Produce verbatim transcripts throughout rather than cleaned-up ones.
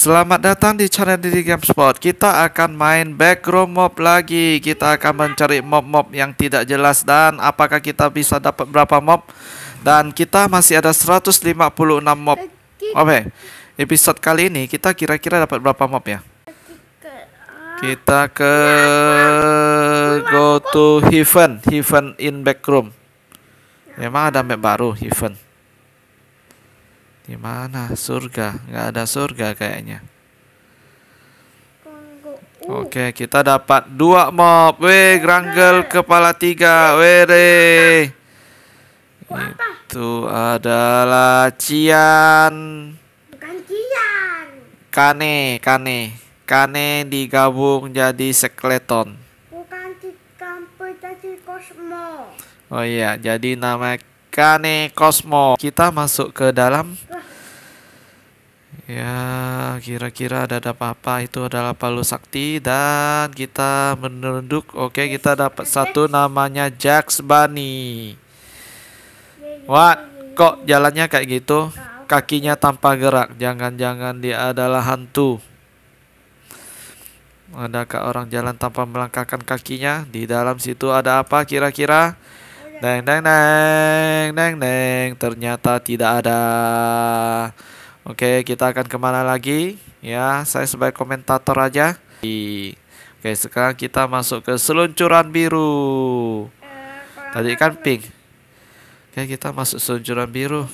Selamat datang di channel Didi Gamespot. Kita akan main Backroom Mob lagi. Kita akan mencari mob-mob yang tidak jelas dan apakah kita bisa dapat berapa mob. Dan kita masih ada seratus lima puluh enam mob. Oke, okay. Episode kali ini kita kira-kira dapat berapa mob ya? Kita ke go to Heaven, Heaven in Backroom. Memang ada map baru Heaven. Gimana surga? Nggak ada surga kayaknya. Oke, kita dapat dua mob. Weh, grangle kepala tiga. Weh, itu adalah Cian. Bukan Cian. Kane, Kane, Kane digabung jadi Skeleton. Bukan Cikampe, jadi Cosmo. Oh iya, jadi nama Kane Cosmo. Kita masuk ke dalam. Ya, kira-kira ada apa-apa. Itu adalah palu sakti dan kita menunduk. Oke, kita dapat satu namanya Jax Bunny. What? Kok jalannya kayak gitu? Kakinya tanpa gerak. Jangan-jangan dia adalah hantu. Adakah orang jalan tanpa melangkahkan kakinya? Di dalam situ ada apa kira-kira? Neng, neng, neng, neng, neng. Ternyata tidak ada. Oke, kita akan kemana lagi? Ya, saya sebagai komentator aja. Oke, sekarang kita masuk ke seluncuran biru. Tadi kan pink. Oke, kita masuk seluncuran biru.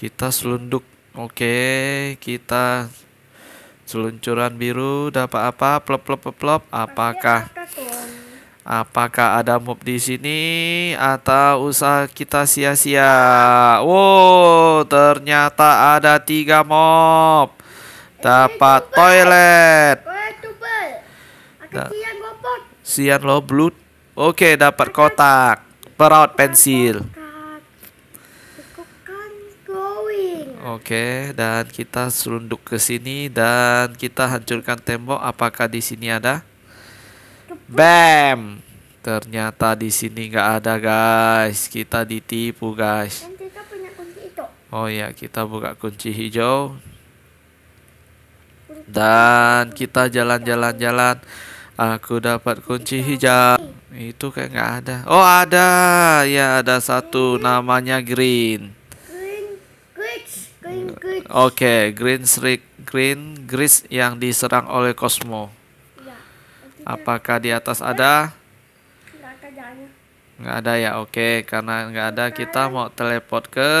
Kita selunduk. Oke, kita seluncuran biru. Dapat apa? Plop, plop, plop, plop. Apakah? Apakah ada mob di sini atau usaha kita sia-sia? Wow, ternyata ada tiga mob. Dapat toilet. Sian lo blood. Oke, dapat kotak. Perut pensil. Oke, dan kita serunduk ke sini dan kita hancurkan tembok. Apakah di sini ada? Bam, ternyata di sini nggak ada guys, kita ditipu guys. Kita punya kunci itu. Oh ya, kita buka kunci hijau dan kita jalan-jalan-jalan. Aku dapat kunci hijau. Itu kayak nggak ada. Oh ada, ya ada satu namanya Green. Oke, Green Streak, Green Gris yang diserang oleh Cosmo. Apakah di atas ada? Nggak ada ya, oke. Karena nggak ada, kita mau teleport ke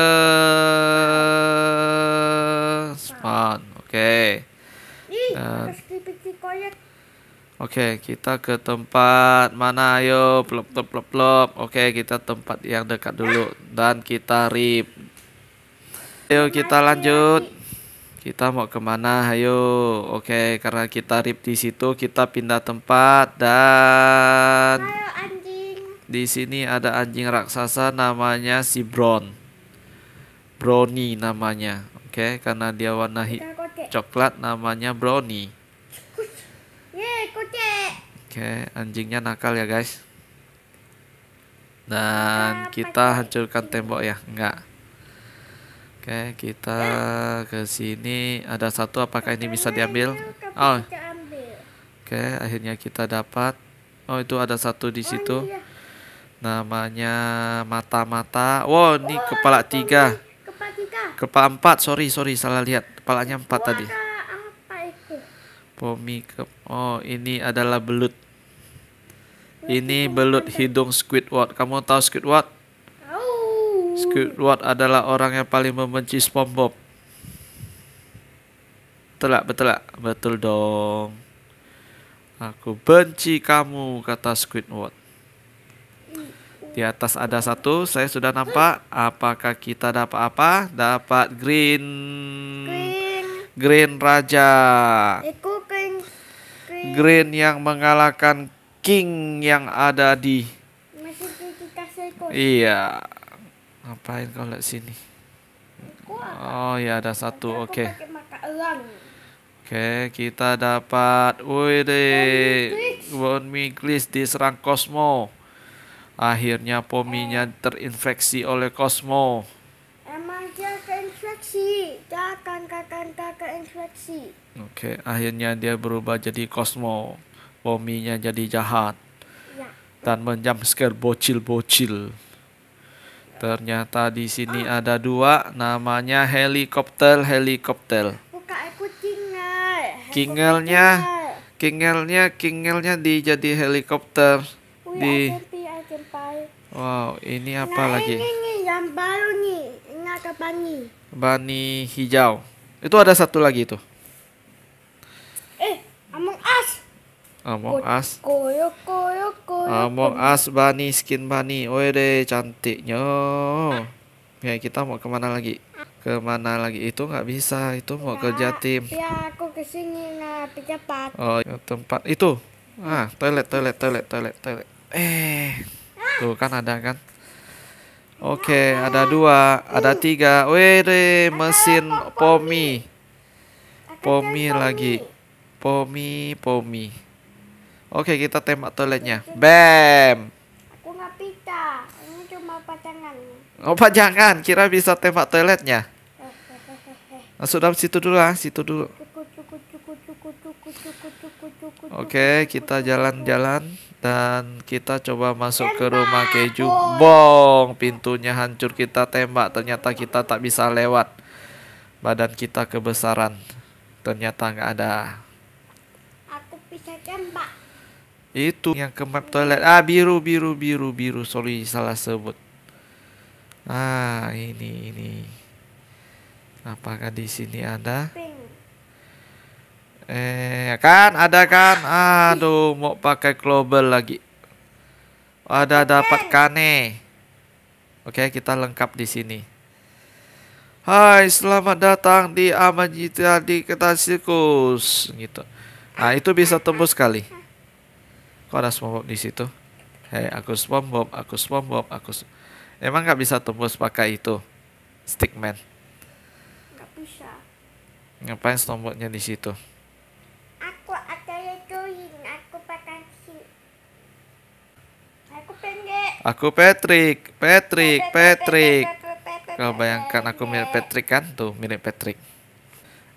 spawn, oke. Dan... Oke, kita ke tempat mana? Ayo, plop, plop, plop, plop. Oke, kita tempat yang dekat dulu dan kita rip. Ayo kita lanjut. Kita mau kemana? Ayo, oke. Karena kita rip di situ, kita pindah tempat dan di sini ada anjing raksasa namanya si Brown, Brownie namanya. Oke, karena dia warna coklat namanya Brownie. Oke, anjingnya nakal ya guys. Dan kita hancurkan tembok ya, enggak. Oke, kita ke sini. Ada satu, apakah ini bisa diambil? Oh. Oke, akhirnya kita dapat. Oh, itu ada satu di situ. Namanya mata-mata. Wow, ini kepala tiga. Kepala empat, sorry, sorry, salah lihat. Kepalanya empat tadi. Pomni. Oh, ini adalah belut. Ini belut hidung Squidward. Kamu tahu Squidward? Squidward adalah orang yang paling membenci Spongebob. Betul, betul, betul dong. Aku benci kamu, kata Squidward. Di atas ada satu, saya sudah nampak. Apakah kita dapat apa? Dapat green, green, green raja, green. Green yang mengalahkan king yang ada di. Iya. Ngapain kau lihat sini? Oh ya, ada satu. Oke, okay. Oke, okay, kita dapat. Wih deh, Pomni Glis diserang Cosmo. Akhirnya Pomninya terinfeksi oleh Cosmo. Emang dia terinfeksi? Kakak-kakak infeksi. Oke, akhirnya dia berubah jadi Cosmo. Pominya jadi jahat ya. Dan menjumpscare bocil-bocil. Ternyata di sini oh. ada dua, namanya helikopter helikopter. Buka aku Queenel. Queenelnya, Queenelnya, Queenelnya dijadi helikopter. Ui, di. Atempi, atempi. Wow, ini apa nah, lagi? Ini nih, yang baru nih, ini ada Bani. Bani hijau. Itu ada satu lagi itu. Eh, Among Us. Among Us, koyo koyo koyo. Among Us, Bani, skin Bani, wede cantiknya. Ya kita mau kemana lagi? Kemana lagi? Itu nggak bisa, itu mau ya, kerja tim. Ya aku kesini nah, cepat. Oh tempat itu, ah toilet toilet toilet toilet toilet. Eh, tuh kan ada kan? Oke okay, ada dua, ada tiga, wede mesin Pomni, Pomni lagi, Pomni Pomni. Oke, kita tembak toiletnya. Bam. Aku nggak pita. Ini cuma pajangan. Oh, pajangan. Kira bisa tembak toiletnya. Masuk dalam situ dulu ah, situ dulu. Oke, kita jalan-jalan dan kita coba masuk ke rumah keju. Bong, pintunya hancur, kita tembak. Ternyata kita tak bisa lewat. Badan kita kebesaran. Ternyata nggak ada. Aku bisa tembak. Itu yang ke map toilet. Ah, biru, biru, biru, biru. Sorry, salah sebut. Ah, ini, ini. Apakah di sini ada? Eh, kan ada kan? Aduh, mau pakai global lagi. Ada dapat Kane. Oke, kita lengkap di sini. Hai, selamat datang di Amazing Digital Circus. Gitu. Nah, itu bisa tembus kali. Kok ada Spongebob di situ? Hei, aku Spongebob, aku Spongebob, aku. Emang nggak bisa tembus pakai itu, Stickman? Nggak bisa. Ngapain Spongebob-nya di situ? Aku ada join, aku Patrick. Aku pendek. Aku Patrick, Patrick, Patrick. Kau bayangkan aku mirip Patrick kan? Tuh mirip Patrick.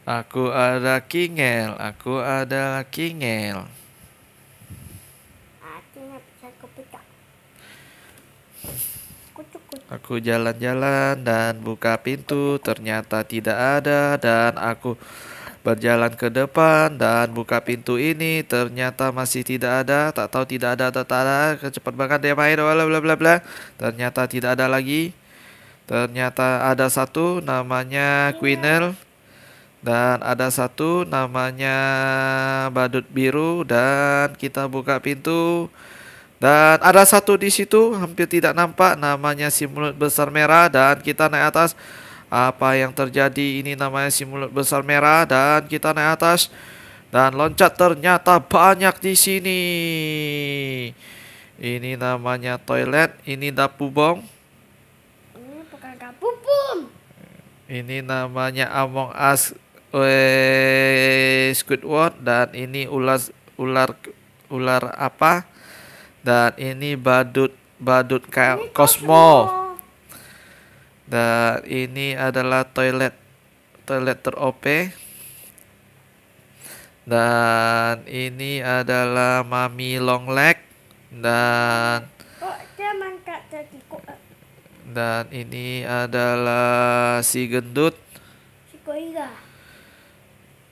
Aku ada Queenel, aku ada Queenel. Aku jalan-jalan dan buka pintu, ternyata tidak ada, dan aku berjalan ke depan dan buka pintu ini, ternyata masih tidak ada, tak tahu tidak ada atau tak ada, cepat banget dia main, bla bla bla bla. Ternyata tidak ada lagi, ternyata ada satu namanya Queenel, dan ada satu namanya Badut Biru, dan kita buka pintu. Dan ada satu di situ hampir tidak nampak, namanya simulut besar merah, dan kita naik atas. Apa yang terjadi? Ini namanya simulut besar merah, dan kita naik atas dan loncat, ternyata banyak di sini. Ini namanya toilet, ini dapur bom. Ini bukan dapur bom. Ini namanya Among Us Squidward, dan ini ular ular ular apa? Dan ini badut badut kayak Cosmo. Dan ini adalah toilet toilet ter-O P. Dan ini adalah mami long leg. Dan dan ini adalah si gendut.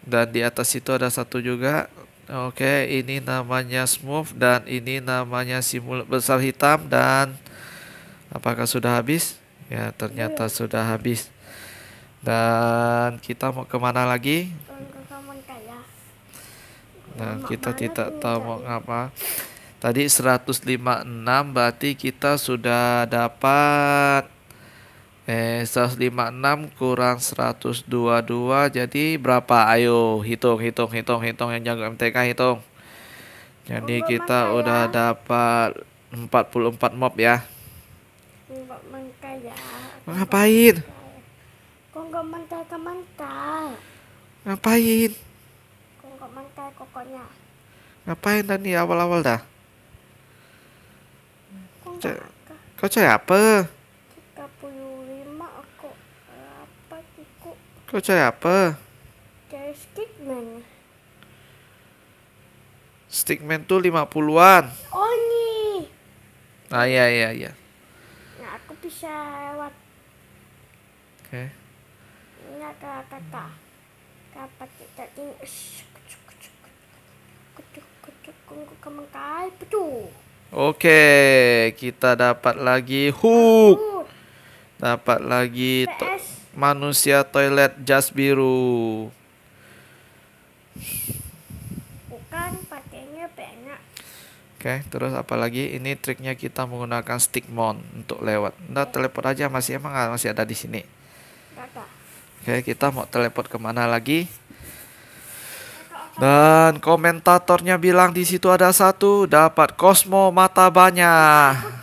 Dan di atas itu ada satu juga. Oke, ini namanya smooth, dan ini namanya simulut besar hitam, dan apakah sudah habis? Ya, ternyata yeah. sudah habis. Dan kita mau kemana lagi? Dan nah, kita tidak tahu mau ngapa. Tadi seratus lima puluh enam, berarti kita sudah dapat eh seratus lima puluh enam kurang seratus dua puluh dua, jadi berapa? Ayo hitung hitung hitung hitung yang jago M T K hitung. Jadi oh, kita mangkaya. Udah dapat empat puluh empat mob ya. Ngapain? Kok enggak mental-mental? Ngapain? Kok enggak mental kokonya? Ngapain tadi awal-awal dah? Kau cari apa? Kau cari apa? Cari Stickman. Stickman tuh lima puluhan. Oh ini. Ah iya iya iya. Nah aku bisa lewat. Oke. Okay. Ini ada kata. Kata kita ini. Oke, kita dapat lagi hook. Dapat lagi to manusia toilet jas biru. Bukan pakainya banyak. Oke, terus apa lagi? Ini triknya kita menggunakan stickmon untuk lewat. Nah, teleport aja masih emang masih ada di sini. Oke, kita mau teleport kemana lagi? Dan komentatornya bilang di situ ada satu dapat Cosmo mata banyak.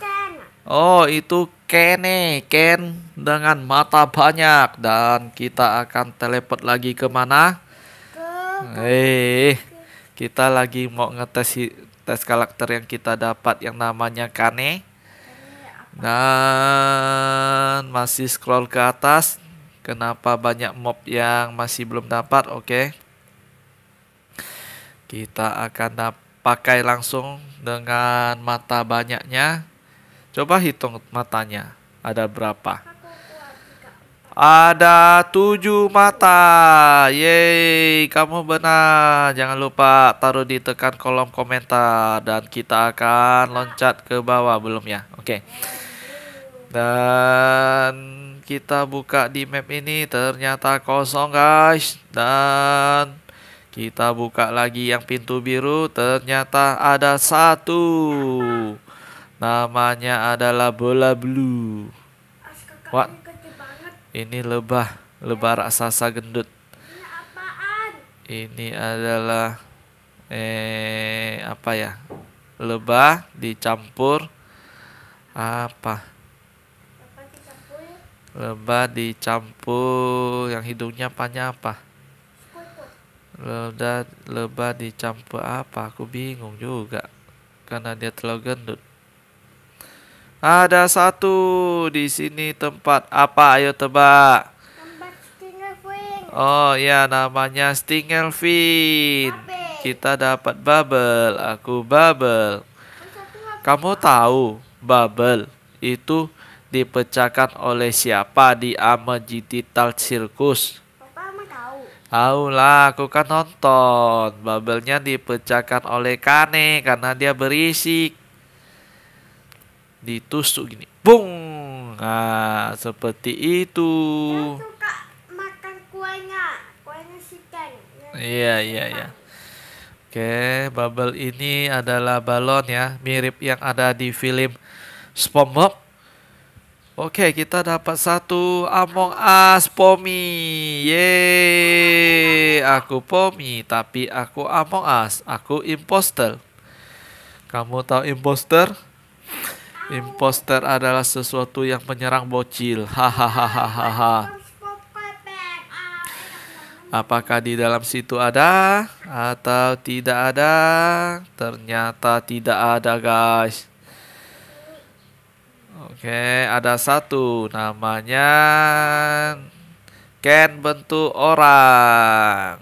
Oh itu Kane, Kane dengan mata banyak. Dan kita akan teleport lagi kemana? Eh, kita lagi mau ngetes tes karakter yang kita dapat yang namanya Kane. Dan masih scroll ke atas. Kenapa banyak mob yang masih belum dapat? Oke. Okay. Kita akan pakai langsung dengan mata banyaknya. Coba hitung matanya. Ada berapa? Ada tujuh mata. Yeay, kamu benar. Jangan lupa taruh di tekan kolom komentar. Dan kita akan loncat ke bawah belum ya? Oke. Okay. Dan kita buka di map ini. Ternyata kosong guys. Dan... kita buka lagi yang pintu biru, ternyata ada satu. Namanya adalah bola blue. Wah, ini lebah, lebah raksasa gendut. Ini adalah eh apa ya? Lebah dicampur apa? Lebah dicampur yang hidungnya panjang apa? Lebah, lebah dicampur apa? Aku bingung juga karena dia terlalu gendut. Ada satu di sini tempat apa? Ayo tebak. Tempat Stingelfin. Oh ya, namanya Stingelfin. Kita dapat bubble. Aku bubble. Kamu tahu bubble itu dipecahkan oleh siapa di Amazing Digital Circus? Tahu lah, aku kan nonton. Bubble-nya dipecahkan oleh Kane karena dia berisik. Ditusuk gini, bung. Nah, seperti itu. Dia suka makan kuenya, kuenya si Kane. Iya, iya, iya. Oke, bubble ini adalah balon ya, mirip yang ada di film Spongebob. Oke, kita dapat satu Among Us Pomni. Yeay, aku Pomni tapi aku Among Us, aku imposter. Kamu tahu imposter? Imposter adalah sesuatu yang menyerang bocil. Hahaha. Apakah di dalam situ ada atau tidak ada? Ternyata tidak ada, guys. Oke, ada satu namanya Ken bentuk orang.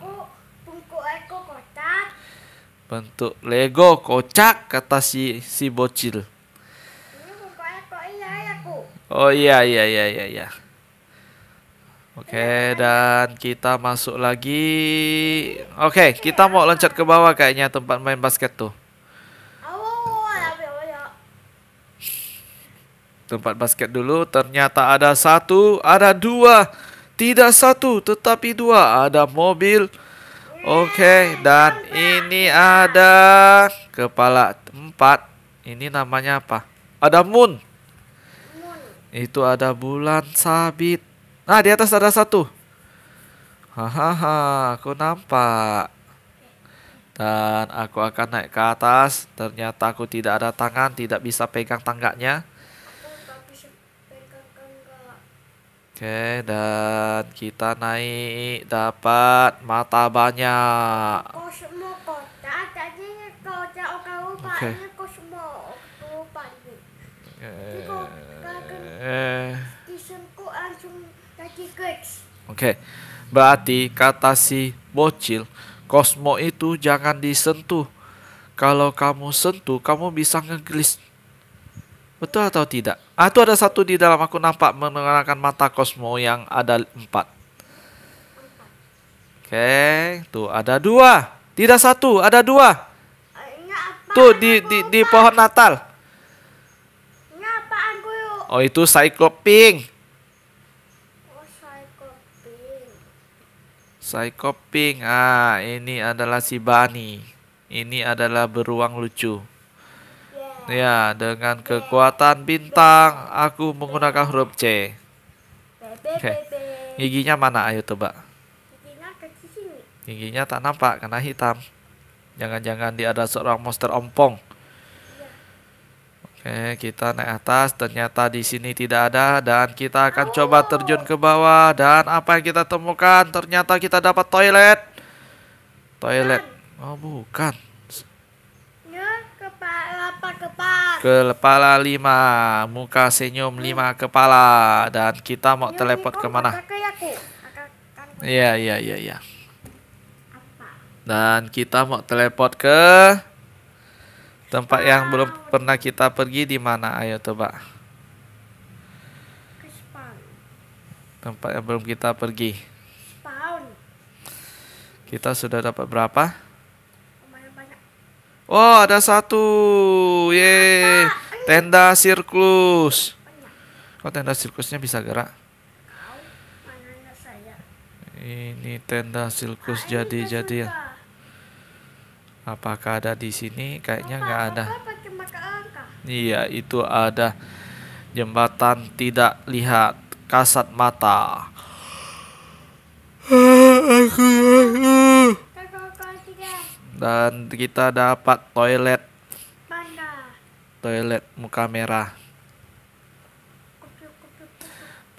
Bentuk Lego kocak kata si si bocil. Oh iya iya iya iya iya. Oke, dan kita masuk lagi. Oke, kita mau loncat ke bawah kayaknya tempat main basket tuh. Tempat basket dulu, ternyata ada satu, ada dua, tidak satu, tetapi dua, ada mobil. Oke, okay, dan ini ada kepala empat, ini namanya apa? Ada moon, itu ada bulan sabit. Nah, di atas ada satu. Hahaha, aku nampak. Dan aku akan naik ke atas, ternyata aku tidak ada tangan, tidak bisa pegang tangganya. Oke, dan kita naik dapat mata banyak. Oke. Oke. Berarti kata si bocil, Cosmo itu jangan disentuh. Kalau kamu sentuh, kamu bisa ngegelis. Betul atau tidak? Ah, itu ada satu di dalam, aku nampak mengenakan mata Cosmo yang ada empat. Oke, tuh ada dua. Tidak satu, ada dua. Tuh di, di, di pohon Natal. Oh, itu Psycoping. Oh, Psycoping. Psycoping. Ah, ini adalah si Bani. Ini adalah beruang lucu. Yeah. Ya, dengan kekuatan bintang, aku menggunakan huruf C. Oke. Okay. Giginya mana? Ayo tebak. Giginya ke sini. Giginya tak nampak karena hitam. Jangan-jangan dia ada seorang monster ompong. Oke, kita naik atas. Ternyata di sini tidak ada, dan kita akan oh. coba terjun ke bawah. Dan apa yang kita temukan? Ternyata kita dapat toilet. Toilet. Oh, bukan. Ya, kepala, kepala. Kepala lima, muka senyum lima kepala. Dan kita mau ya, teleport kemana? Iya, iya, iya, iya. Dan kita mau teleport ke tempat yang belum pernah kita pergi. Di mana? Ayo coba. Tempat yang belum kita pergi. Kita sudah dapat berapa? Oh, ada satu. Yeay. Tenda sirkus. Oh, tenda sirkusnya bisa gerak. Ini tenda sirkus jadi-jadian. Apakah ada di sini? Kayaknya nggak ada. Iya, itu ada jembatan tidak lihat kasat mata. Dan kita dapat toilet. Toilet muka merah.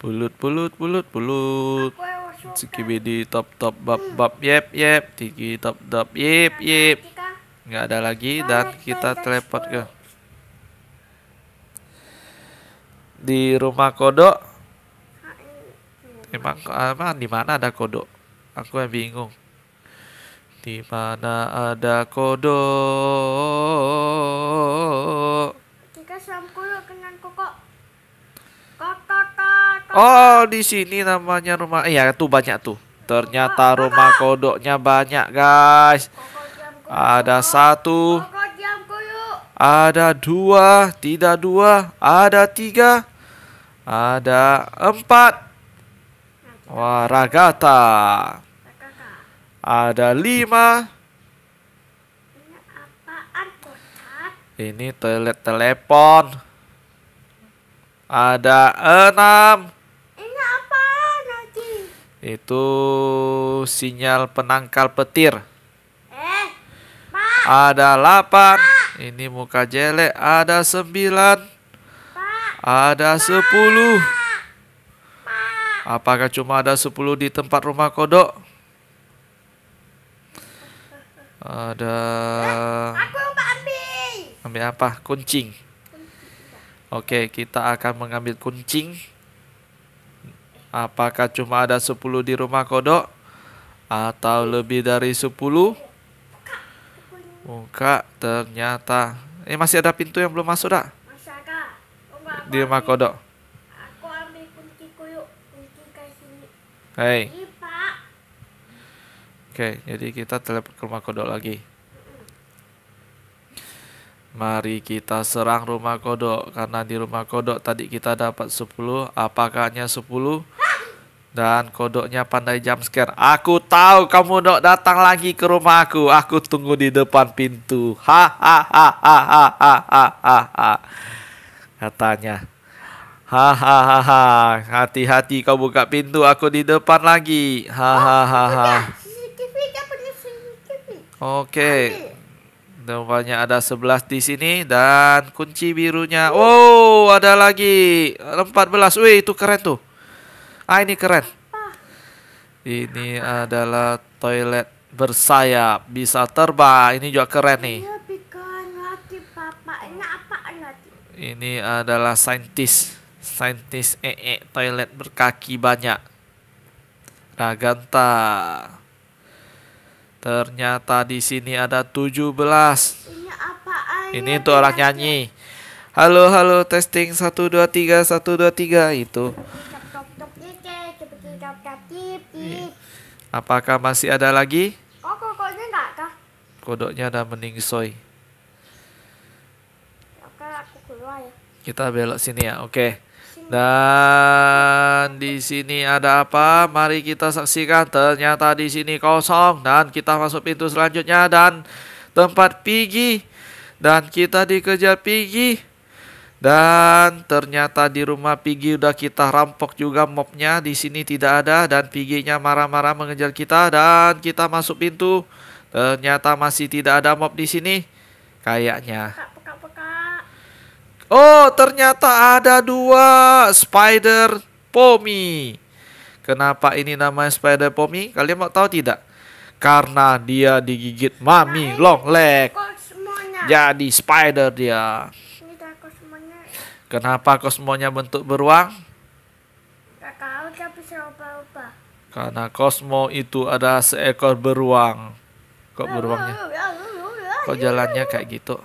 Bulut, bulut, bulut, bulut. Skibidi top top bab bab yep yep. Tiki top top yep yep. Nggak ada lagi, dan kita teleport ke di rumah kodok. Emang apa, di mana ada kodok? Aku yang bingung. Di mana ada kodok? Kita sama kodok dengan kokok. Oh, di sini namanya rumah. Iya, tuh banyak tuh. Ternyata rumah kodoknya banyak, guys. Ada satu, ada dua, tidak dua, ada tiga, ada empat. Wah, ragata. Ada lima. Ini toilet telepon. Ada enam. Ini apa nanti? Itu sinyal penangkal petir. Ada delapan, ini muka jelek. Ada sembilan, ada sepuluh. Apakah cuma ada sepuluh di tempat rumah kodok? Ada. Aku lupa ambil. Ambil apa? Kuncing. Oke, kita akan mengambil kuncing. Apakah cuma ada sepuluh di rumah kodok? Atau lebih dari sepuluh? Buka, ternyata eh masih ada pintu yang belum masuk dah. Masih ada. Di rumah kodok. Aku ambil kunci kuyuk, kunci ke sini. Hei. Oke, jadi kita teleport ke rumah kodok lagi. Mari kita serang rumah kodok, karena di rumah kodok tadi kita dapat sepuluh, apakahnya sepuluh? Dan kodoknya pandai jump scare. Aku tahu kamu dok datang lagi ke rumah aku. Aku tunggu di depan pintu. Hahaha. Katanya. Hahaha. Hati-hati kau buka pintu. Aku di depan lagi. Hahaha. Oke. Rupanya ada sebelas di sini. Dan kunci birunya. Oh, ada lagi. empat belas. Wih, itu keren tuh. Ah, ini keren. Ini adalah toilet bersayap, bisa terbang. Ini juga keren nih. Ini adalah saintis, saintis ee toilet berkaki banyak. Naganta. Ternyata di sini ada tujuh belas. Ini apaan? Ini untuk orang nyanyi. Halo, halo, testing satu dua tiga satu dua tiga itu. Apakah masih ada lagi? Oh, kodoknya enggak kah? Kodoknya ada meningsoi. Kita belok sini ya, oke. Okay. Dan di sini ada apa? Mari kita saksikan. Ternyata di sini kosong dan kita masuk pintu selanjutnya dan tempat Piggy dan kita dikejar Piggy dan ternyata di rumah Piggy udah kita rampok juga mobnya, di sini tidak ada dan Piggy-nya marah-marah mengejar kita dan kita masuk pintu. Ternyata masih tidak ada mob di sini kayaknya. Oh, ternyata ada dua Spider Pomni. Kenapa ini namanya Spider Pomni? Kalian mau tahu tidak? Karena dia digigit mami long leg. Jadi spider dia. Kenapa Cosmonya bentuk beruang? Karena Cosmo itu ada seekor beruang. Kok beruangnya? Kok jalannya kayak gitu?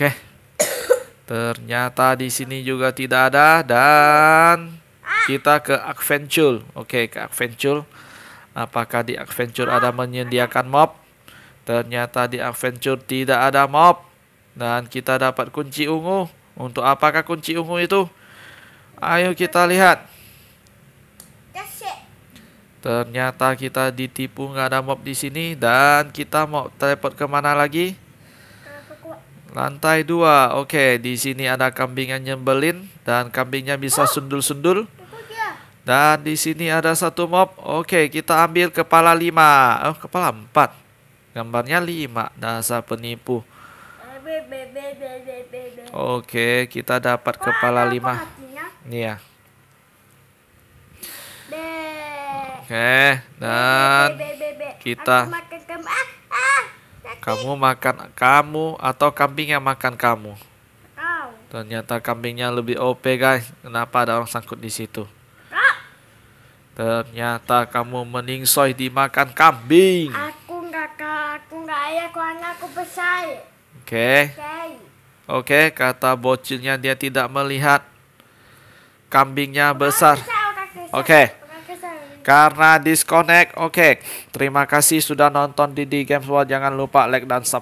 Oke, ternyata di sini juga tidak ada dan kita ke adventure. Oke, ke adventure. Apakah di adventure ada menyediakan mob? Ternyata di adventure tidak ada mob dan kita dapat kunci ungu. Untuk apakah kunci ungu itu? Ayo kita lihat. Ternyata kita ditipu, nggak ada mob di sini dan kita mau teleport kemana lagi? Lantai dua, oke. Okay. Di sini ada kambing yang nyembelin dan kambingnya bisa sundul-sundul. Dan di sini ada satu mob. Oke, okay, kita ambil kepala lima, oh kepala empat, gambarnya lima. Dasar penipu. Oke, okay, kita dapat kepala lima. Iya. Oke, okay, dan kita. Kamu makan kamu atau kambing yang makan kamu? Oh. Ternyata kambingnya lebih O P guys. Kenapa ada orang sangkut di situ? Oh. Ternyata kamu meningsoi dimakan kambing. Aku nggak aku nggak ayah, aku anak aku besar. Oke. Okay. Oke, okay, kata bocilnya dia tidak melihat kambingnya besar. Oke. Okay. Karena disconnect, oke. Okay. Terima kasih sudah nonton Didi Gamespot. Jangan lupa like dan subscribe.